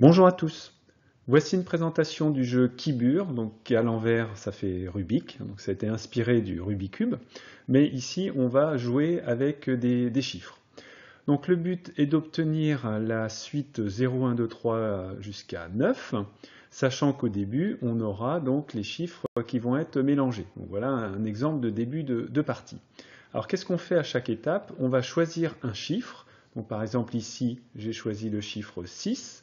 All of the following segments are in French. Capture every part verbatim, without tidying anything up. Bonjour à tous. Voici une présentation du jeu Kibur, donc qui à l'envers ça fait Rubik, donc ça a été inspiré du Rubik's Cube, mais ici on va jouer avec des, des chiffres. Donc le but est d'obtenir la suite zéro, un, deux, trois jusqu'à neuf, sachant qu'au début on aura donc les chiffres qui vont être mélangés. Donc voilà un exemple de début de, de partie. Alors qu'est-ce qu'on fait à chaque étape? On va choisir un chiffre. Donc par exemple ici j'ai choisi le chiffre six.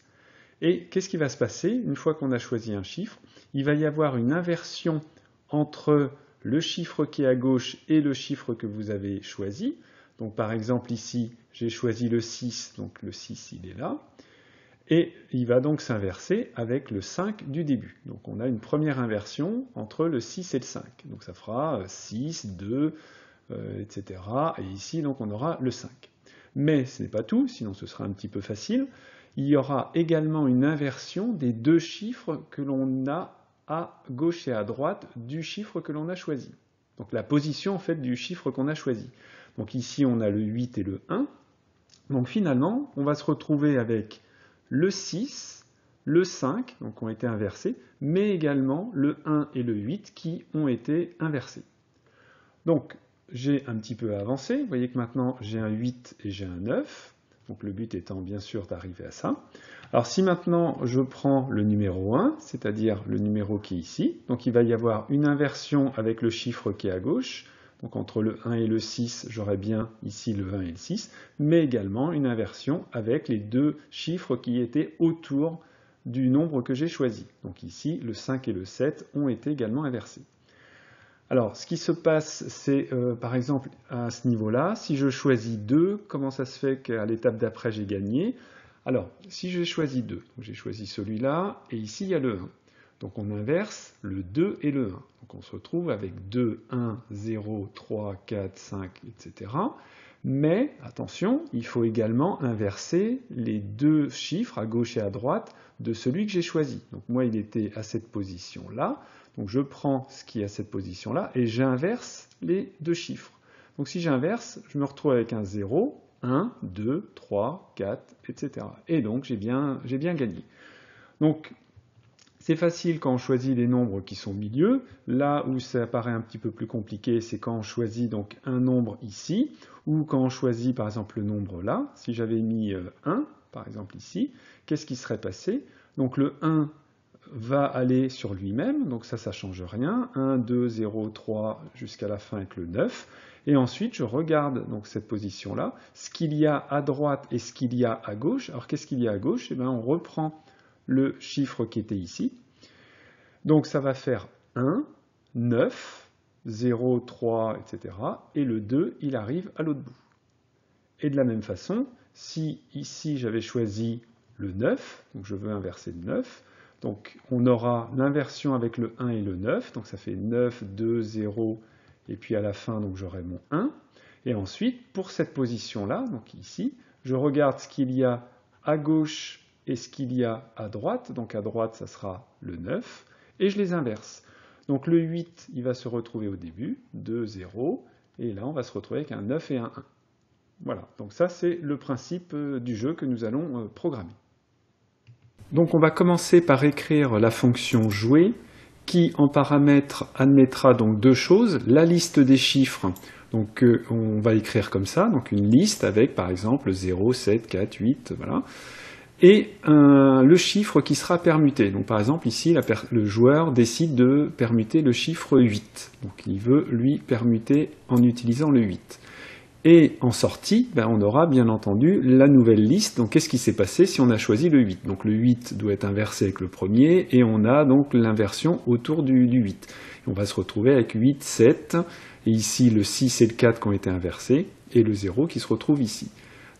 Et qu'est-ce qui va se passer? Une fois qu'on a choisi un chiffre, il va y avoir une inversion entre le chiffre qui est à gauche et le chiffre que vous avez choisi. Donc par exemple ici j'ai choisi le six, donc le six il est là. Et il va donc s'inverser avec le cinq du début. Donc on a une première inversion entre le six et le cinq. Donc ça fera six, deux, euh, et cetera. Et ici donc on aura le cinq. Mais ce n'est pas tout, sinon ce sera un petit peu facile. Il y aura également une inversion des deux chiffres que l'on a à gauche et à droite du chiffre que l'on a choisi. Donc la position en fait du chiffre qu'on a choisi. Donc ici on a le huit et le un. Donc finalement on va se retrouver avec le six, le cinq, donc ont été inversés, mais également le un et le huit qui ont été inversés. Donc j'ai un petit peu avancé, vous voyez que maintenant j'ai un huit et j'ai un neuf. Donc le but étant bien sûr d'arriver à ça. Alors si maintenant je prends le numéro un, c'est-à-dire le numéro qui est ici, donc il va y avoir une inversion avec le chiffre qui est à gauche, donc entre le un et le six, j'aurai bien ici le un et le six, mais également une inversion avec les deux chiffres qui étaient autour du nombre que j'ai choisi. Donc ici, le cinq et le sept ont été également inversés. Alors, ce qui se passe, c'est euh, par exemple à ce niveau-là, si je choisis deux, comment ça se fait qu'à l'étape d'après j'ai gagné? Alors, si j'ai choisi deux, j'ai choisi celui-là, et ici il y a le un. Donc on inverse le deux et le un. Donc on se retrouve avec deux, un, zéro, trois, quatre, cinq, et cetera. Mais, attention, il faut également inverser les deux chiffres à gauche et à droite de celui que j'ai choisi. Donc moi, il était à cette position-là. Donc je prends ce qui est à cette position-là et j'inverse les deux chiffres. Donc si j'inverse, je me retrouve avec un zéro, un, deux, trois, quatre, et cetera. Et donc j'ai bien, j'ai bien gagné. Donc c'est facile quand on choisit les nombres qui sont au milieu. Là où ça paraît un petit peu plus compliqué, c'est quand on choisit donc un nombre ici, ou quand on choisit par exemple le nombre là. Si j'avais mis un, par exemple ici, qu'est-ce qui serait passé? Donc le un va aller sur lui-même, donc ça, ça ne change rien, un, deux, zéro, trois, jusqu'à la fin avec le neuf, et ensuite je regarde donc cette position-là, ce qu'il y a à droite et ce qu'il y a à gauche. Alors qu'est-ce qu'il y a à gauche? Eh bien, on reprend le chiffre qui était ici, donc ça va faire un, neuf, zéro, trois, et cetera, et le deux, il arrive à l'autre bout. Et de la même façon, si ici j'avais choisi le neuf, donc je veux inverser le neuf, donc on aura l'inversion avec le un et le neuf, donc ça fait neuf, deux, zéro, et puis à la fin donc j'aurai mon un. Et ensuite, pour cette position-là, donc ici, je regarde ce qu'il y a à gauche et ce qu'il y a à droite, donc à droite ça sera le neuf, et je les inverse. Donc le huit, il va se retrouver au début, deux, zéro, et là on va se retrouver avec un neuf et un un. Voilà, donc ça c'est le principe du jeu que nous allons programmer. Donc on va commencer par écrire la fonction jouer qui en paramètre admettra donc deux choses, la liste des chiffres, donc euh, on va écrire comme ça, donc une liste avec par exemple zéro, sept, quatre, huit, voilà, et euh, le chiffre qui sera permuté. Donc par exemple ici la per le joueur décide de permuter le chiffre huit, donc il veut lui permuter en utilisant le huit. Et en sortie, ben on aura bien entendu la nouvelle liste. Donc qu'est-ce qui s'est passé si on a choisi le huit? Donc le huit doit être inversé avec le premier, et on a donc l'inversion autour du, du huit. Et on va se retrouver avec huit, sept, et ici le six et le quatre qui ont été inversés, et le zéro qui se retrouve ici.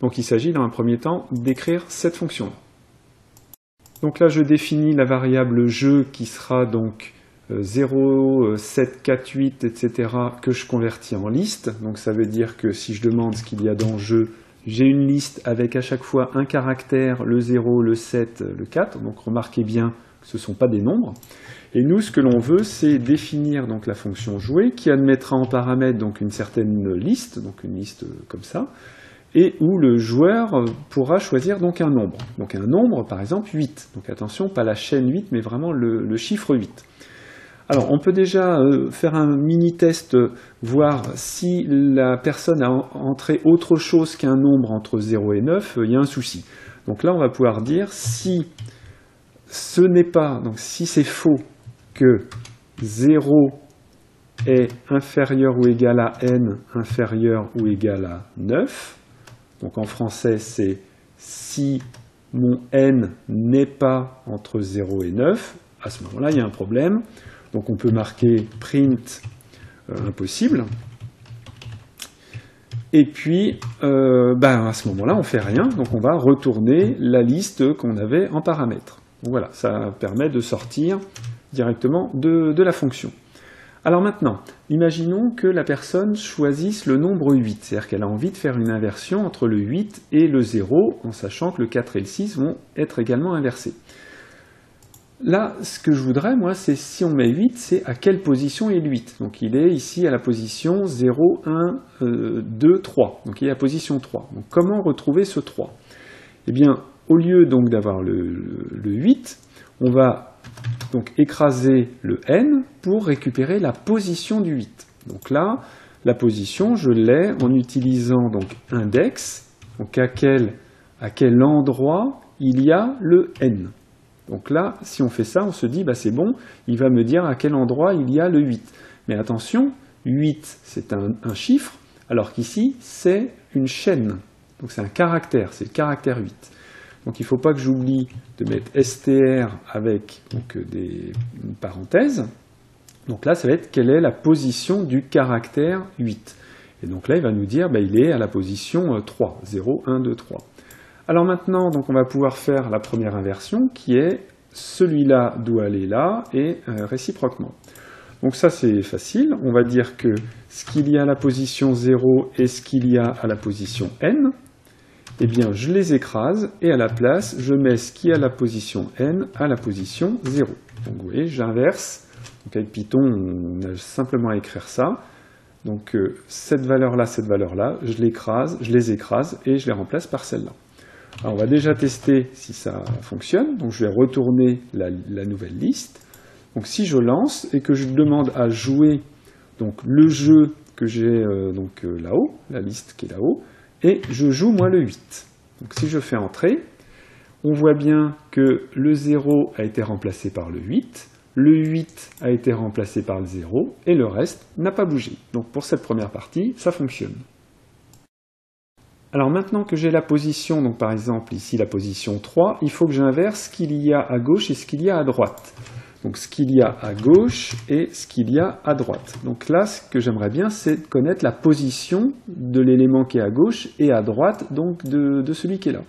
Donc il s'agit dans un premier temps d'écrire cette fonction-là. Donc là je définis la variable jeu qui sera donc zéro, sept, quatre, huit, et cetera, que je convertis en liste. Donc ça veut dire que si je demande ce qu'il y a dans le jeu, j'ai une liste avec à chaque fois un caractère, le zéro, le sept, le quatre. Donc remarquez bien que ce ne sont pas des nombres. Et nous, ce que l'on veut, c'est définir donc la fonction jouer qui admettra en paramètre donc une certaine liste, donc une liste comme ça, et où le joueur pourra choisir donc un nombre. Donc un nombre, par exemple huit. Donc attention, pas la chaîne huit, mais vraiment le, le chiffre huit. Alors on peut déjà faire un mini-test, voir si la personne a entré autre chose qu'un nombre entre zéro et neuf, il y a un souci. Donc là on va pouvoir dire si ce n'est pas, donc si c'est faux que zéro est inférieur ou égal à n inférieur ou égal à neuf, donc en français c'est si mon n n'est pas entre zéro et neuf, à ce moment-là il y a un problème. Donc on peut marquer print euh, impossible. Et puis, euh, ben à ce moment-là, on ne fait rien. Donc on va retourner la liste qu'on avait en paramètres. Donc voilà, ça permet de sortir directement de, de la fonction. Alors maintenant, imaginons que la personne choisisse le nombre huit. C'est-à-dire qu'elle a envie de faire une inversion entre le huit et le zéro, en sachant que le quatre et le six vont être également inversés. Là, ce que je voudrais, moi, c'est si on met huit, c'est à quelle position est le huit. Donc il est ici à la position zéro, un, euh, deux, trois. Donc il est à la position trois. Donc comment retrouver ce trois? Eh bien, au lieu donc d'avoir le, le, le huit, on va donc écraser le n pour récupérer la position du huit. Donc là, la position, je l'ai en utilisant donc index, donc à quel, à quel endroit il y a le n. Donc là, si on fait ça, on se dit, bah c'est bon, il va me dire à quel endroit il y a le huit. Mais attention, huit, c'est un, un chiffre, alors qu'ici, c'est une chaîne. Donc c'est un caractère, c'est le caractère huit. Donc il ne faut pas que j'oublie de mettre str avec donc, des parenthèses. Donc là, ça va être quelle est la position du caractère huit. Et donc là, il va nous dire, bah, il est à la position trois, zéro, un, deux, trois. Alors maintenant, donc on va pouvoir faire la première inversion qui est celui-là doit aller là et euh, réciproquement. Donc ça c'est facile, on va dire que ce qu'il y a à la position zéro et ce qu'il y a à la position n, eh bien je les écrase et à la place je mets ce qui est à la position n à la position zéro. Donc vous voyez, j'inverse. Donc avec Python, on a simplement à écrire ça. Donc euh, cette valeur-là, cette valeur-là, je l'écrase, je les écrase et je les remplace par celle-là. Alors on va déjà tester si ça fonctionne, donc je vais retourner la, la nouvelle liste. Donc si je lance et que je demande à jouer donc, le jeu que j'ai euh, euh, là-haut, la liste qui est là-haut, et je joue moi le huit. Donc si je fais entrer, on voit bien que le zéro a été remplacé par le huit, le huit a été remplacé par le zéro, et le reste n'a pas bougé. Donc pour cette première partie, ça fonctionne. Alors maintenant que j'ai la position, donc par exemple ici la position trois, il faut que j'inverse ce qu'il y a à gauche et ce qu'il y a à droite. Donc ce qu'il y a à gauche et ce qu'il y a à droite. Donc là, ce que j'aimerais bien, c'est connaître la position de l'élément qui est à gauche et à droite, donc de, de celui qui est là.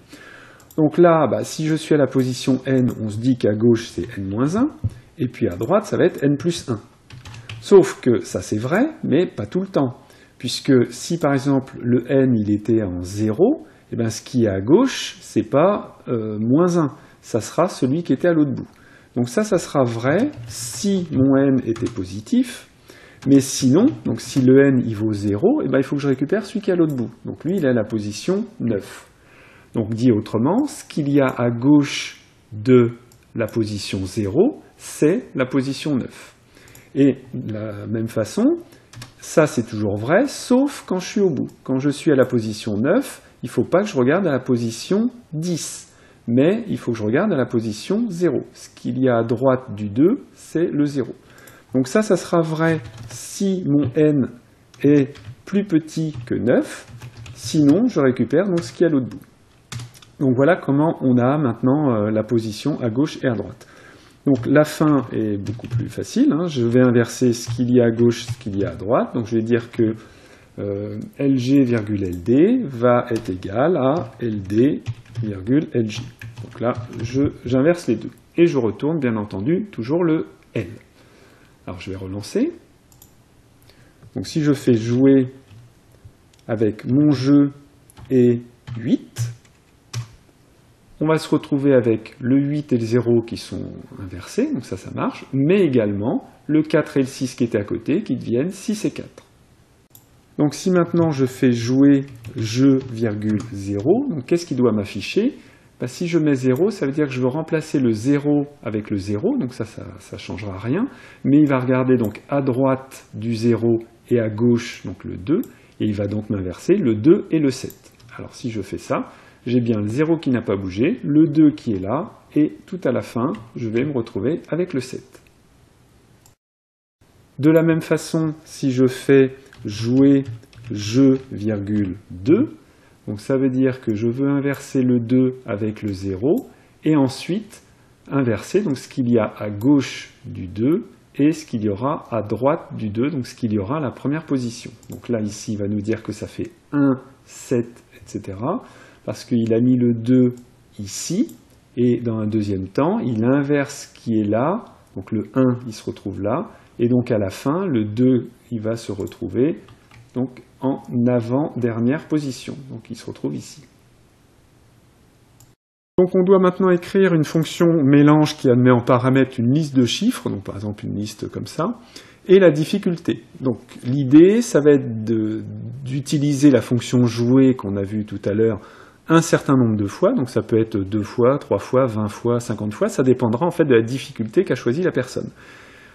Donc là, bah, si je suis à la position n, on se dit qu'à gauche c'est n moins un, et puis à droite ça va être n plus un. Sauf que ça c'est vrai, mais pas tout le temps. Puisque si par exemple le n il était en zéro, eh ben, ce qui est à gauche, c'est pas euh, moins un, ça sera celui qui était à l'autre bout. Donc ça, ça sera vrai si mon n était positif, mais sinon, donc si le n il vaut zéro, eh ben, il faut que je récupère celui qui est à l'autre bout. Donc lui, il est à la position neuf. Donc dit autrement, ce qu'il y a à gauche de la position zéro, c'est la position neuf. Et de la même façon, ça, c'est toujours vrai, sauf quand je suis au bout. Quand je suis à la position neuf, il ne faut pas que je regarde à la position dix, mais il faut que je regarde à la position zéro. Ce qu'il y a à droite du deux, c'est le zéro. Donc ça, ça sera vrai si mon n est plus petit que neuf, sinon je récupère donc ce qu'il y a à l'autre bout. Donc voilà comment on a maintenant la position à gauche et à droite. Donc la fin est beaucoup plus facile, hein. Je vais inverser ce qu'il y a à gauche, ce qu'il y a à droite, donc je vais dire que euh, L G L D va être égal à L D L G. Donc là, j'inverse les deux, et je retourne bien entendu toujours le L. Alors je vais relancer, donc si je fais jouer avec mon jeu et huit, on va se retrouver avec le huit et le zéro qui sont inversés, donc ça, ça marche, mais également le quatre et le six qui étaient à côté, qui deviennent six et quatre. Donc si maintenant je fais jouer jeu, zéro, donc qu'est-ce qui doit m'afficher? Ben, si je mets zéro, ça veut dire que je veux remplacer le zéro avec le zéro, donc ça, ça ne changera rien, mais il va regarder donc à droite du zéro et à gauche donc le deux, et il va donc m'inverser le deux et le sept. Alors si je fais ça, j'ai bien le zéro qui n'a pas bougé, le deux qui est là, et tout à la fin, je vais me retrouver avec le sept. De la même façon, si je fais jouer jeu, deux, donc ça veut dire que je veux inverser le deux avec le zéro, et ensuite inverser donc ce qu'il y a à gauche du deux, et ce qu'il y aura à droite du deux, donc ce qu'il y aura à la première position. Donc là, ici, il va nous dire que ça fait un, sept, et cetera, parce qu'il a mis le deux ici, et dans un deuxième temps, il inverse ce qui est là, donc le un, il se retrouve là, et donc à la fin, le deux, il va se retrouver donc en avant-dernière position. Donc il se retrouve ici. Donc on doit maintenant écrire une fonction mélange qui admet en paramètre une liste de chiffres, donc par exemple une liste comme ça, et la difficulté. Donc l'idée, ça va être d'utiliser la fonction jouer qu'on a vue tout à l'heure un certain nombre de fois, donc ça peut être deux fois, trois fois, vingt fois, cinquante fois, ça dépendra en fait de la difficulté qu'a choisi la personne.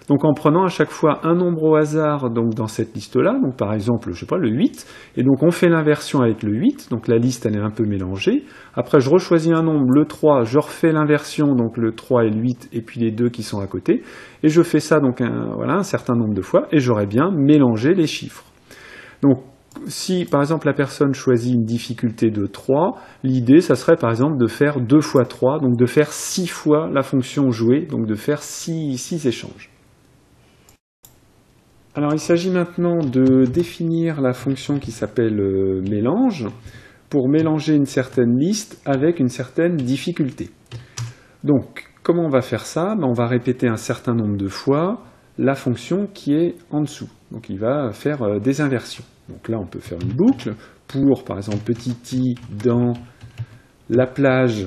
Donc en prenant à chaque fois un nombre au hasard donc dans cette liste-là, donc par exemple, je sais pas, le huit, et donc on fait l'inversion avec le huit, donc la liste elle est un peu mélangée, après je rechoisis un nombre, le trois, je refais l'inversion, donc le trois et le huit, et puis les deux qui sont à côté, et je fais ça donc un, voilà, un certain nombre de fois, et j'aurai bien mélangé les chiffres. Donc si par exemple la personne choisit une difficulté de trois, l'idée ça serait par exemple de faire deux fois trois, donc de faire six fois la fonction jouée, donc de faire six échanges. Alors il s'agit maintenant de définir la fonction qui s'appelle euh, mélange pour mélanger une certaine liste avec une certaine difficulté. Donc comment on va faire ça? Ben, on va répéter un certain nombre de fois la fonction qui est en dessous. Donc il va faire euh, des inversions. Donc là on peut faire une boucle pour par exemple petit i dans la plage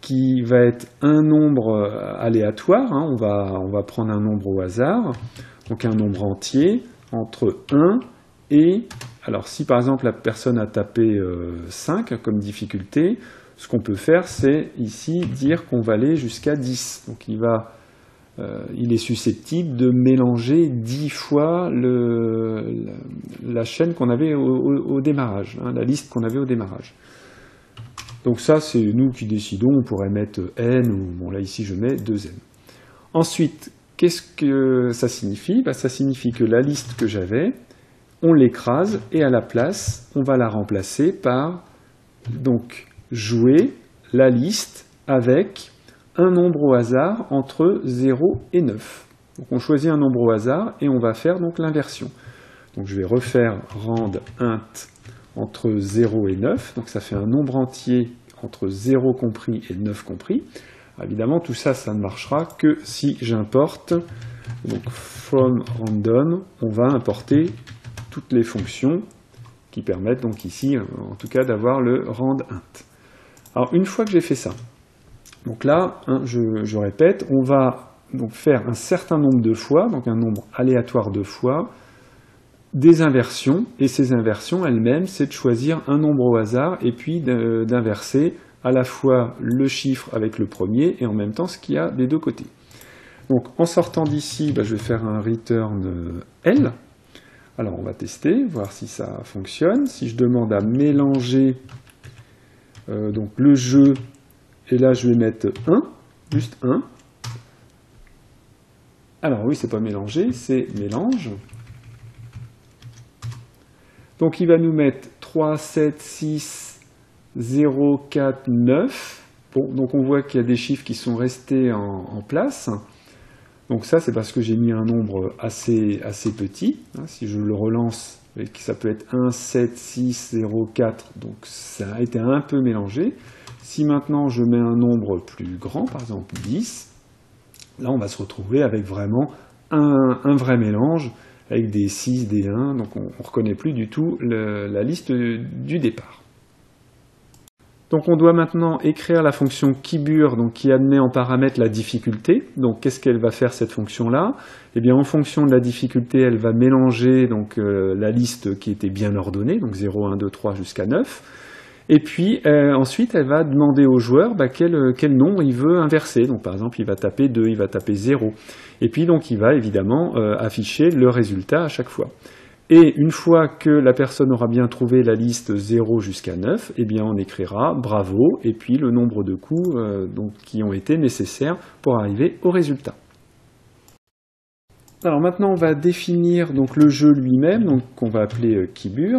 qui va être un nombre aléatoire, hein, on va, on va prendre un nombre au hasard. Donc un nombre entier entre un et... Alors si par exemple la personne a tapé euh, cinq comme difficulté, ce qu'on peut faire c'est ici dire qu'on va aller jusqu'à dix. Donc il, va, euh, il est susceptible de mélanger dix fois le, la, la chaîne qu'on avait au, au, au démarrage, hein, la liste qu'on avait au démarrage. Donc ça c'est nous qui décidons, on pourrait mettre n, ou bon là ici je mets deux n. Ensuite, qu'est-ce que ça signifie? Bah, ça signifie que la liste que j'avais, on l'écrase et à la place, on va la remplacer par donc jouer la liste avec un nombre au hasard entre zéro et neuf. Donc on choisit un nombre au hasard et on va faire donc l'inversion. Donc je vais refaire rand int entre zéro et neuf, donc ça fait un nombre entier entre zéro compris et neuf compris. Évidemment, tout ça, ça ne marchera que si j'importe. Donc, from random, on va importer toutes les fonctions qui permettent, donc ici, en tout cas, d'avoir le rand int. Alors, une fois que j'ai fait ça, donc là, hein, je, je répète, on va donc faire un certain nombre de fois, donc un nombre aléatoire de fois, des inversions, et ces inversions elles-mêmes, c'est de choisir un nombre au hasard et puis d'inverser à la fois le chiffre avec le premier et en même temps ce qu'il y a des deux côtés. Donc en sortant d'ici, bah, je vais faire un return L. Alors on va tester, voir si ça fonctionne. Si je demande à mélanger euh, donc le jeu, et là je vais mettre un, juste un. Alors oui, c'est pas mélanger, c'est mélange. Donc il va nous mettre trois, sept, six, zéro, quatre, neuf. Bon, donc on voit qu'il y a des chiffres qui sont restés en, en place. Donc ça, c'est parce que j'ai mis un nombre assez, assez petit. Hein, si je le relance, ça peut être un, sept, six, zéro, quatre. Donc ça a été un peu mélangé. Si maintenant je mets un nombre plus grand, par exemple dix, là on va se retrouver avec vraiment un, un vrai mélange, avec des six, des un. Donc on ne reconnaît plus du tout le, la liste du départ. Donc on doit maintenant écrire la fonction kibur, donc qui admet en paramètre la difficulté. Donc qu'est-ce qu'elle va faire cette fonction-là? Eh bien en fonction de la difficulté, elle va mélanger donc, euh, la liste qui était bien ordonnée, donc zéro, un, deux, trois jusqu'à neuf. Et puis euh, ensuite, elle va demander au joueur bah, quel, quel nombre il veut inverser. Donc par exemple, il va taper deux, il va taper zéro. Et puis donc il va évidemment euh, afficher le résultat à chaque fois. Et une fois que la personne aura bien trouvé la liste zéro jusqu'à neuf, eh bien on écrira bravo et puis le nombre de coups euh, donc, qui ont été nécessaires pour arriver au résultat. Alors maintenant on va définir donc, le jeu lui-même, qu'on va appeler euh, Kibur,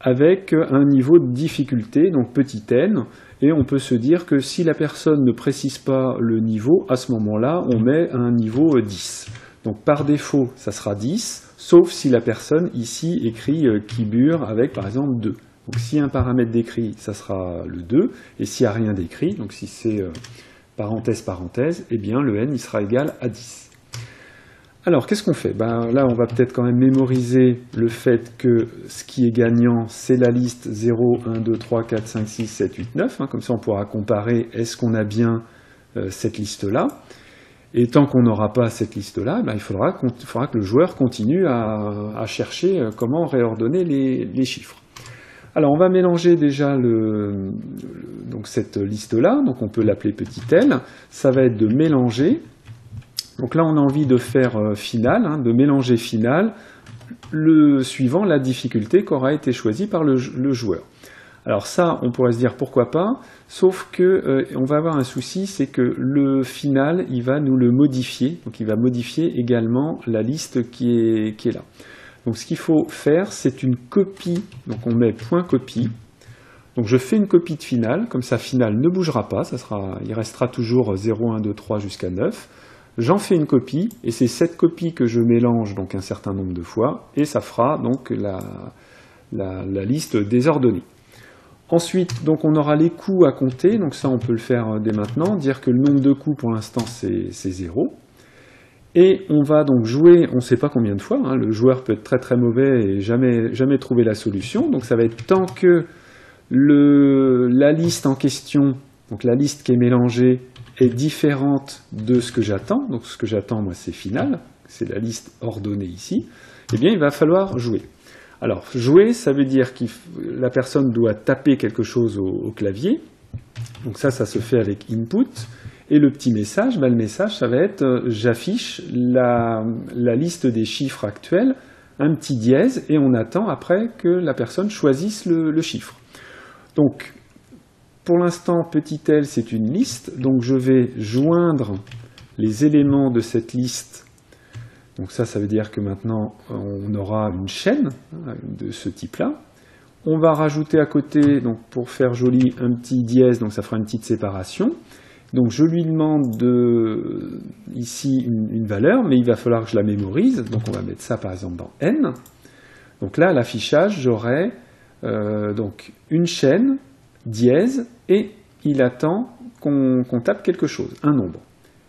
avec un niveau de difficulté, donc petit n, et on peut se dire que si la personne ne précise pas le niveau, à ce moment-là on met un niveau euh, dix. Donc par défaut ça sera dix. Sauf si la personne ici écrit euh, Kibur avec par exemple deux. Donc si un paramètre décrit, ça sera le deux, et s'il n'y a rien décrit, donc si c'est euh, parenthèse parenthèse, eh bien le n il sera égal à dix. Alors qu'est-ce qu'on fait? Ben, là on va peut-être quand même mémoriser le fait que ce qui est gagnant c'est la liste zéro, un, deux, trois, quatre, cinq, six, sept, huit, neuf, hein, comme ça on pourra comparer est-ce qu'on a bien euh, cette liste-là. Et tant qu'on n'aura pas cette liste-là, ben il faudra, il faudra que le joueur continue à, à chercher comment réordonner les, les chiffres. Alors on va mélanger déjà le, le, donc cette liste-là, donc on peut l'appeler petit l, ça va être de mélanger, donc là on a envie de faire euh, final, hein, de mélanger final, le suivant la difficulté qu'aura été choisie par le, le joueur. Alors ça, on pourrait se dire pourquoi pas, sauf que euh, on va avoir un souci, c'est que le final, il va nous le modifier, donc il va modifier également la liste qui est, qui est là. Donc ce qu'il faut faire, c'est une copie, donc on met point copie, donc je fais une copie de final, comme ça final ne bougera pas, ça sera, il restera toujours zéro, un, deux, trois jusqu'à neuf, j'en fais une copie, et c'est cette copie que je mélange donc un certain nombre de fois, et ça fera donc la, la, la liste désordonnée. Ensuite, donc on aura les coups à compter, donc ça on peut le faire dès maintenant, dire que le nombre de coups pour l'instant c'est zéro. Et on va donc jouer, on ne sait pas combien de fois, hein, le joueur peut être très très mauvais et jamais, jamais trouver la solution, donc ça va être tant que le, la liste en question, donc la liste qui est mélangée, est différente de ce que j'attends, donc ce que j'attends moi c'est final, c'est la liste ordonnée ici, eh bien il va falloir jouer. Alors, jouer, ça veut dire que la personne doit taper quelque chose au, au clavier. Donc ça, ça se fait avec input. Et le petit message, bah, le message, ça va être euh, j'affiche la, la liste des chiffres actuels, un petit dièse, et on attend après que la personne choisisse le, le chiffre. Donc, pour l'instant, petit L, c'est une liste. Donc je vais joindre les éléments de cette liste. Donc ça, ça veut dire que maintenant, on aura une chaîne de ce type-là. On va rajouter à côté, donc pour faire joli, un petit dièse, donc ça fera une petite séparation. Donc je lui demande de, ici une, une valeur, mais il va falloir que je la mémorise. Donc on va mettre ça par exemple dans N. Donc là, à l'affichage, j'aurai euh, donc une chaîne, dièse, et il attend qu'on qu'on tape quelque chose, un nombre.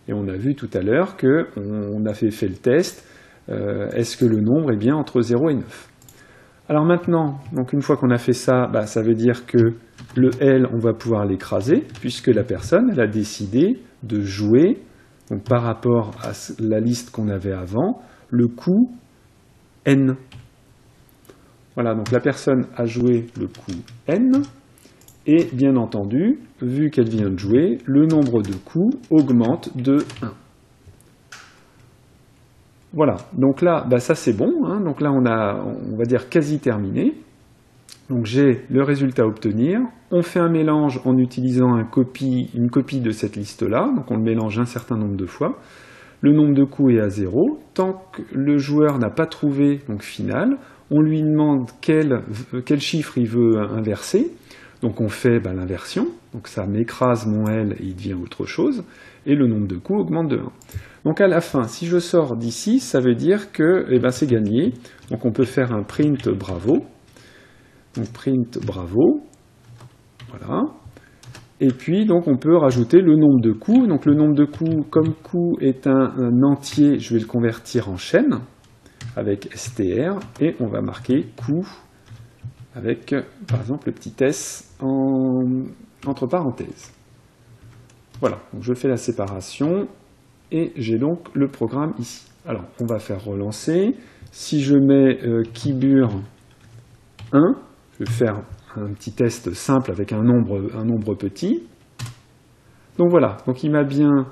Et on a vu tout à l'heure qu'on a fait, fait le test, euh, est-ce que le nombre est bien entre zéro et neuf? Alors maintenant, donc une fois qu'on a fait ça, bah, ça veut dire que le L, on va pouvoir l'écraser, puisque la personne elle a décidé de jouer, donc par rapport à la liste qu'on avait avant, le coup N. Voilà, donc la personne a joué le coup N, et bien entendu, vu qu'elle vient de jouer, le nombre de coups augmente de un. Voilà, donc là, bah ça c'est bon, hein. Donc là on a, on va dire, quasi terminé. Donc j'ai le résultat à obtenir, on fait un mélange en utilisant un copie, une copie de cette liste-là, donc on le mélange un certain nombre de fois. Le nombre de coups est à zéro, tant que le joueur n'a pas trouvé donc final, on lui demande quel, quel chiffre il veut inverser. Donc on fait ben, l'inversion, donc ça m'écrase mon L et il devient autre chose, et le nombre de coups augmente de un. Donc à la fin, si je sors d'ici, ça veut dire que eh ben, c'est gagné. Donc on peut faire un print bravo, donc print bravo, voilà. Et puis donc on peut rajouter le nombre de coups, donc le nombre de coups, comme coup est un, un entier, je vais le convertir en chaîne, avec str, et on va marquer coup, avec, par exemple, le petit s en, entre parenthèses. Voilà, donc je fais la séparation et j'ai donc le programme ici. Alors, on va faire relancer. Si je mets euh, kibur un, je vais faire un petit test simple avec un nombre, un nombre petit. Donc voilà, donc il m'a bien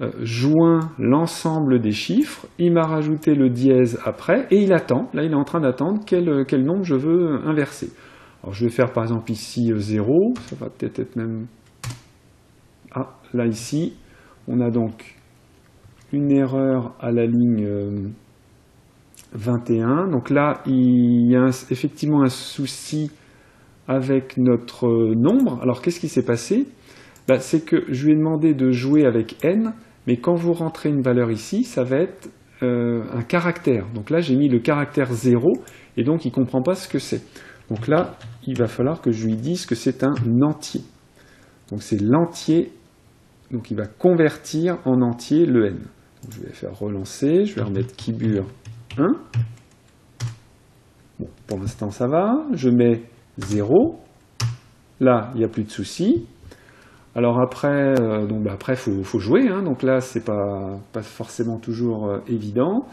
euh, joint l'ensemble des chiffres, il m'a rajouté le dièse après, et il attend, là il est en train d'attendre quel, quel nombre je veux inverser. Alors je vais faire par exemple ici zéro, ça va peut-être être même... Ah, là ici, on a donc une erreur à la ligne euh, vingt et un, donc là il y a un, effectivement un souci avec notre euh, nombre. Alors qu'est-ce qui s'est passé? Bah, c'est que je lui ai demandé de jouer avec n, mais quand vous rentrez une valeur ici, ça va être euh, un caractère. Donc là, j'ai mis le caractère zéro, et donc il ne comprend pas ce que c'est. Donc là, il va falloir que je lui dise que c'est un entier. Donc c'est l'entier, donc il va convertir en entier le n. Donc, je vais faire relancer, je vais remettre kibur un. Bon, pour l'instant, ça va. Je mets zéro. Là, il n'y a plus de souci. Alors après, euh, donc bah après, faut, faut jouer, hein, donc là c'est pas, pas forcément toujours euh, évident.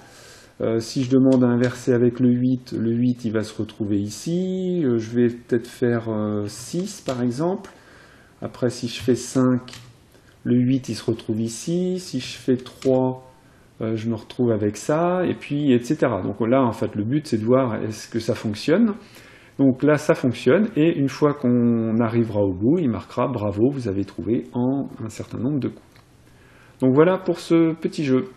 Euh, si je demande à inverser avec le huit, le huit il va se retrouver ici. Euh, je vais peut-être faire euh, six par exemple. Après si je fais cinq, le huit il se retrouve ici. Si je fais trois, euh, je me retrouve avec ça, et puis et cetera. Donc là en fait le but c'est de voir est-ce que ça fonctionne. Donc là, ça fonctionne, et une fois qu'on arrivera au bout, il marquera « Bravo, vous avez trouvé en un certain nombre de coups ». Donc voilà pour ce petit jeu.